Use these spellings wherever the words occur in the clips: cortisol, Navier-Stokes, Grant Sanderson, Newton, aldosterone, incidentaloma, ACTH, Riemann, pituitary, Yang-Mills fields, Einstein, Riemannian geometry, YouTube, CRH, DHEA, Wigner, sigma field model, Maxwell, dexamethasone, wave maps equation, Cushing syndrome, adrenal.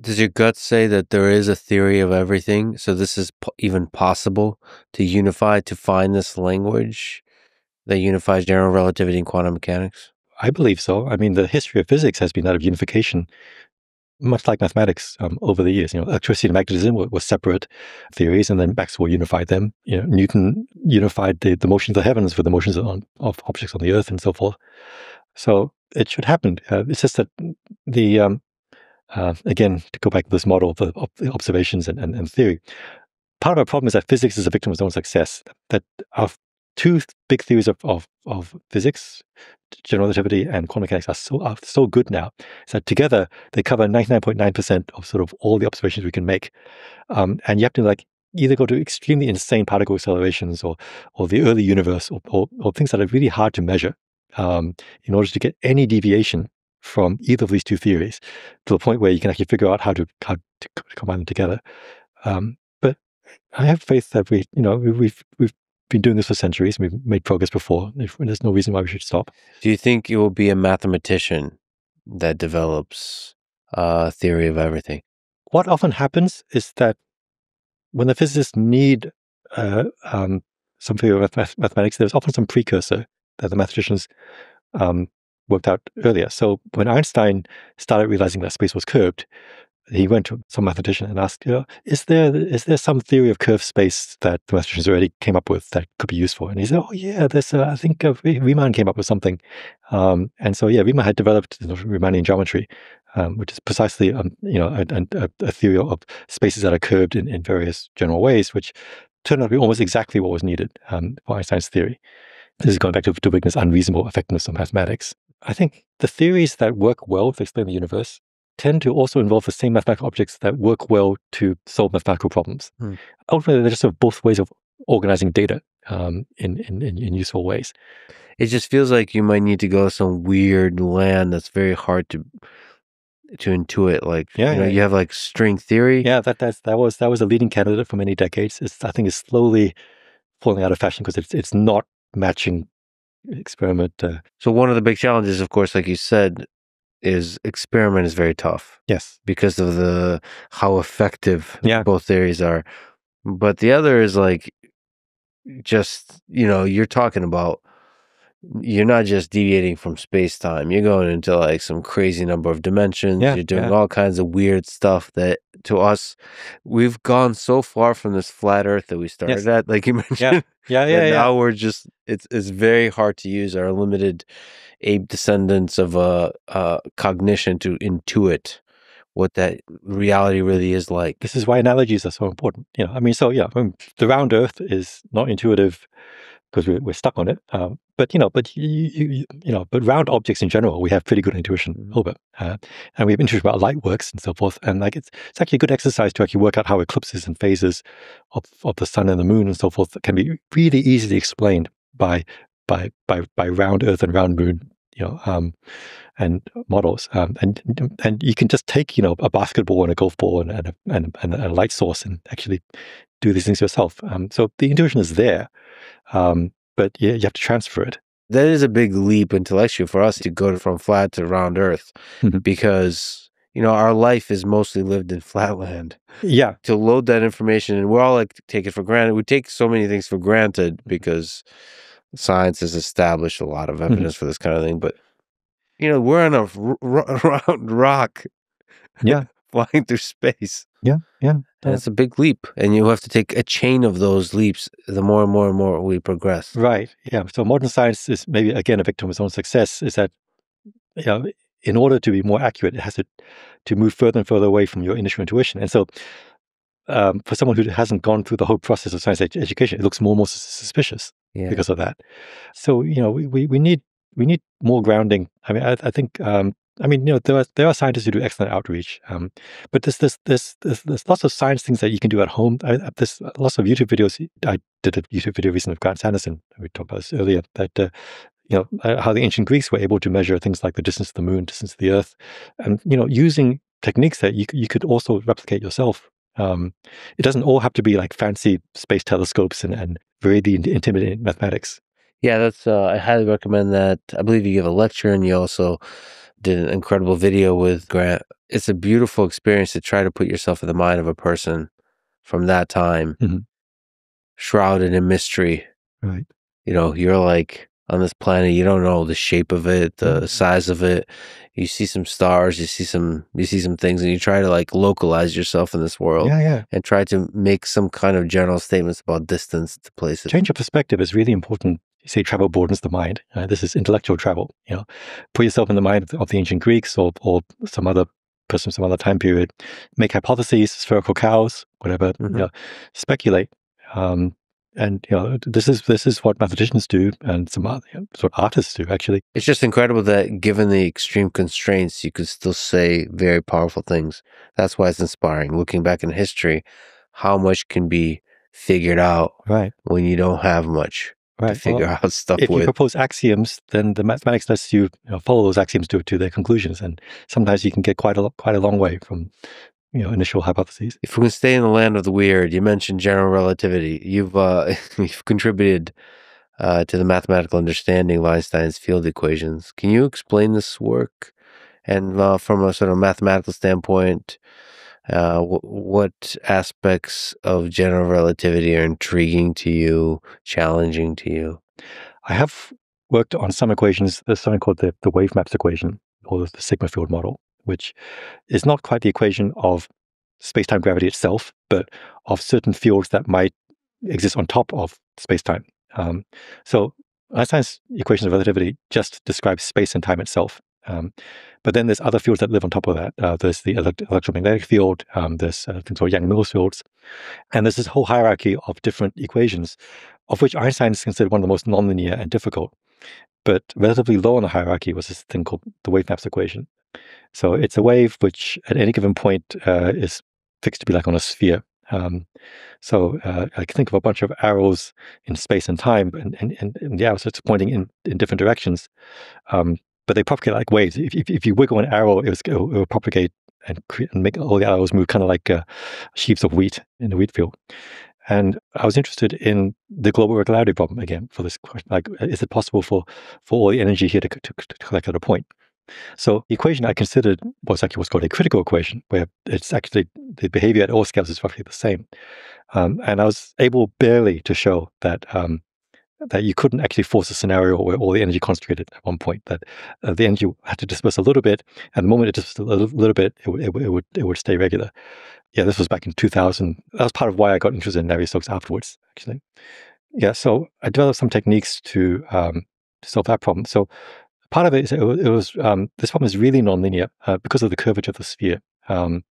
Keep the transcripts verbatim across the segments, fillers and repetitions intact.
Does your gut say that there is a theory of everything? So this is po even possible to unify, to find this language that unifies general relativity and quantum mechanics? I believe so. I mean, the history of physics has been that of unification, much like mathematics um, over the years. You know, electricity and magnetism were, were separate theories, and then Maxwell unified them. You know, Newton unified the, the motions of the heavens with the motions on, of objects on the earth and so forth. So it should happen. Uh, it's just that the... Um, Uh, again, to go back to this model of the, of the observations and, and, and theory, part of our problem is that physics is a victim of its own success. That our two big theories of, of, of physics, general relativity and quantum mechanics, are so, are so good now, is that together they cover ninety-nine point nine percent of sort of all the observations we can make. Um, and you have to like either go to extremely insane particle accelerations or, or the early universe or, or, or things that are really hard to measure um, in order to get any deviation from either of these two theories to the point where you can actually figure out how to, how to combine them together. Um, but I have faith that we, you know, we've, we've been doing this for centuries and we've made progress before. There's no reason why we should stop. Do you think it will be a mathematician that develops a theory of everything? What often happens is that when the physicists need uh, um, some theory of math mathematics, there's often some precursor that the mathematicians um, worked out earlier. So when Einstein started realizing that space was curved, he went to some mathematician and asked, you know, is there is there some theory of curved space that the mathematicians already came up with that could be useful? And he said, oh yeah, there's a, I think a, Riemann came up with something. Um, and so yeah, Riemann had developed you know, Riemannian geometry, um, which is precisely um, you know a, a, a theory of spaces that are curved in, in various general ways, which turned out to be almost exactly what was needed um, for Einstein's theory. This is going back to to Wigner's unreasonable effectiveness of mathematics. I think the theories that work well to explain the universe tend to also involve the same mathematical objects that work well to solve mathematical problems. Mm. Ultimately, they're just sort of both ways of organizing data um, in, in, in useful ways. It just feels like you might need to go to some weird land that's very hard to to intuit. Like yeah, you know, yeah, you have like string theory. Yeah, that that's, that was that was a leading candidate for many decades. It's, I think it's slowly falling out of fashion because it's it's not matching experiment. Uh, so one of the big challenges, of course, like you said, is experiment is very tough. Yes. Because of the how effective yeah. both theories are. But the other is like just, you know, you're talking about, you're not just deviating from space-time. You're going into like some crazy number of dimensions. Yeah, you're doing yeah. all kinds of weird stuff that to us, we've gone so far from this flat earth that we started yes. at, like you mentioned. Yeah. Yeah, yeah, and yeah. Now we're just, it's, it's very hard to use our limited ape descendants of uh, uh, cognition to intuit what that reality really is like. This is why analogies are so important. You know, I mean, so yeah, I mean, the round earth is not intuitive because we're, we're stuck on it. Um, but, you know, but, you, you, you know, but round objects in general, we have pretty good intuition over. Uh, and we have intuition about light works and so forth. And like, it's, it's actually a good exercise to actually work out how eclipses and phases of, of the sun and the moon and so forth can be really easily explained by, by, by, by round earth and round moon, you know, um, and models. Um, and, and you can just take, you know, a basketball and a golf ball and, and, a, and, and a light source and actually do these things yourself. Um, so the intuition is there. Um, but yeah, you have to transfer it. That is a big leap intellectually for us to go from flat to round earth mm-hmm. because, you know, our life is mostly lived in flatland. Yeah. To load that information and we're all like take it for granted. We take so many things for granted because science has established a lot of evidence mm-hmm. for this kind of thing. But, you know, we're on a r round rock. Yeah. Flying through space. Yeah, yeah. That's a big leap. And you have to take a chain of those leaps the more and more and more we progress. Right, yeah. So modern science is maybe, again, a victim of its own success, is that you know, in order to be more accurate, it has to, to move further and further away from your initial intuition. And so um, for someone who hasn't gone through the whole process of science ed education, it looks more and more suspicious yeah. because of that. So, you know, we, we, we, need, we need more grounding. I mean, I, I think... Um, I mean, you know, there are there are scientists who do excellent outreach, um, but there's there's, there's there's there's lots of science things that you can do at home. I, there's lots of YouTube videos. I did a YouTube video recently of Grant Sanderson. We talked about this earlier. That uh, you know how the ancient Greeks were able to measure things like the distance to the moon, distance to the Earth, and you know using techniques that you you could also replicate yourself. Um, it doesn't all have to be like fancy space telescopes and and really intimidating mathematics. Yeah, that's. Uh, I highly recommend that. I believe you give a lecture and you also did an incredible video with Grant. It's a beautiful experience to try to put yourself in the mind of a person from that time, mm-hmm. shrouded in mystery. Right. You know, you're like on this planet, you don't know the shape of it, the size of it. You see some stars, you see some, you see some things, and you try to like localize yourself in this world. Yeah, yeah. And try to make some kind of general statements about distance to places. Change of perspective is really important. You say travel broadens the mind. Uh, this is intellectual travel. You know, put yourself in the mind of the ancient Greeks or or some other person, some other time period. Make hypotheses, spherical cows, whatever. Mm-hmm. You know, speculate. Um, and you know, this is this is what mathematicians do, and some art, you know, sort of artists do actually. It's just incredible that given the extreme constraints, you could still say very powerful things. That's why it's inspiring. Looking back in history, how much can be figured out right when you don't have much. Right. To figure well, out stuff if with. you propose axioms, then the mathematics lets you, you know, follow those axioms to to their conclusions, and sometimes you can get quite a quite a long way from, you know, initial hypotheses. If we can stay in the land of the weird, you mentioned general relativity. You've uh, you've contributed uh, to the mathematical understanding of Einstein's field equations. Can you explain this work, and uh, from a sort of mathematical standpoint, Uh, wh what aspects of general relativity are intriguing to you, challenging to you? I have worked on some equations. There's something called the, the wave maps equation, or the sigma field model, which is not quite the equation of space-time gravity itself, but of certain fields that might exist on top of space-time. Um, so Einstein's equations of relativity just describes space and time itself. Um, but then there's other fields that live on top of that. Uh, there's the elect electromagnetic field, um, there's uh, things called Yang-Mills fields, and there's this whole hierarchy of different equations, of which Einstein is considered one of the most nonlinear and difficult. But relatively low on the hierarchy was this thing called the wave maps equation. So it's a wave which at any given point uh, is fixed to be like on a sphere. Um, so uh, I can think of a bunch of arrows in space and time, and, and, and, and the arrows are pointing in, in different directions. Um, But they propagate like waves. If, if, if you wiggle an arrow, it, was, it will propagate and, create, and make all the arrows move kind of like uh, sheaves of wheat in the wheat field. And I was interested in the global regularity problem again for this question. Like, is it possible for, for all the energy here to, to, to collect at a point? So the equation I considered was actually what's called a critical equation, where it's actually the behavior at all scales is roughly the same. Um, and I was able barely to show that um, that you couldn't actually force a scenario where all the energy concentrated at one point, that uh, the energy had to disperse a little bit, and the moment it dispersed a little, little bit, it, it, it, would, it would stay regular. Yeah, this was back in two thousand. That was part of why I got interested in Navier-Stokes afterwards, actually. Yeah, so I developed some techniques to, um, to solve that problem. So part of it is it was, it was um, this problem is really nonlinear uh, because of the curvature of the sphere. Um,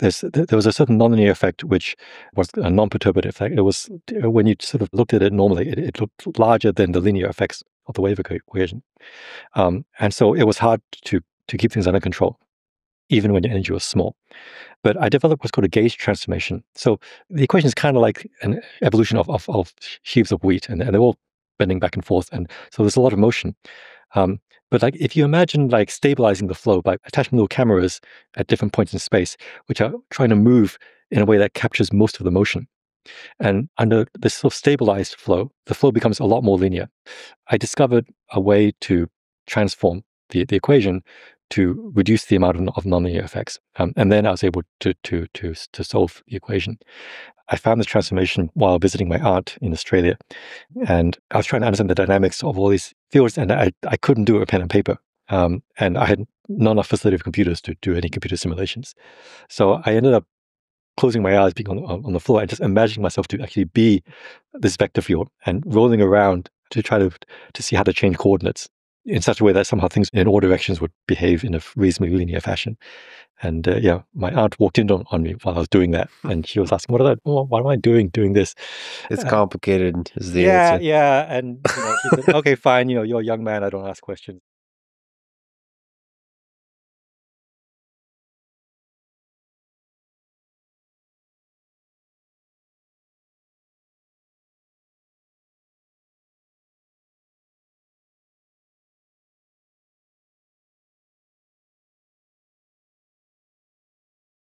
there's, there was a certain nonlinear effect which was a non-perturbative effect. It was, when you sort of looked at it normally, it, it looked larger than the linear effects of the wave equation. Um, and so it was hard to, to keep things under control, even when the energy was small. But I developed what's called a gauge transformation. So the equation is kind of like an evolution of, of, of sheaves of wheat, and, and they're all bending back and forth. And so there's a lot of motion. Um, but like if you imagine like stabilizing the flow by attaching little cameras at different points in space, which are trying to move in a way that captures most of the motion. And under this sort of stabilized flow, the flow becomes a lot more linear. I discovered a way to transform the, the equation to reduce the amount of, of nonlinear effects. Um, and then I was able to, to, to, to solve the equation. I found this transformation while visiting my aunt in Australia. And I was trying to understand the dynamics of all these fields, and I, I couldn't do it with pen and paper. Um, and I had not enough facility of computers to do any computer simulations. So I ended up closing my eyes, being on, on the floor, and just imagining myself to actually be this vector field and rolling around to try to, to see how to change coordinates in such a way that somehow things in all directions would behave in a reasonably linear fashion. And uh, yeah, my aunt walked in on, on me while I was doing that, and she was asking, "What are that? Oh, why am I doing doing this?" It's uh, complicated. Is the yeah, answer. yeah, and you know, she said, "Okay, fine. You know, you're a young man. I don't ask questions."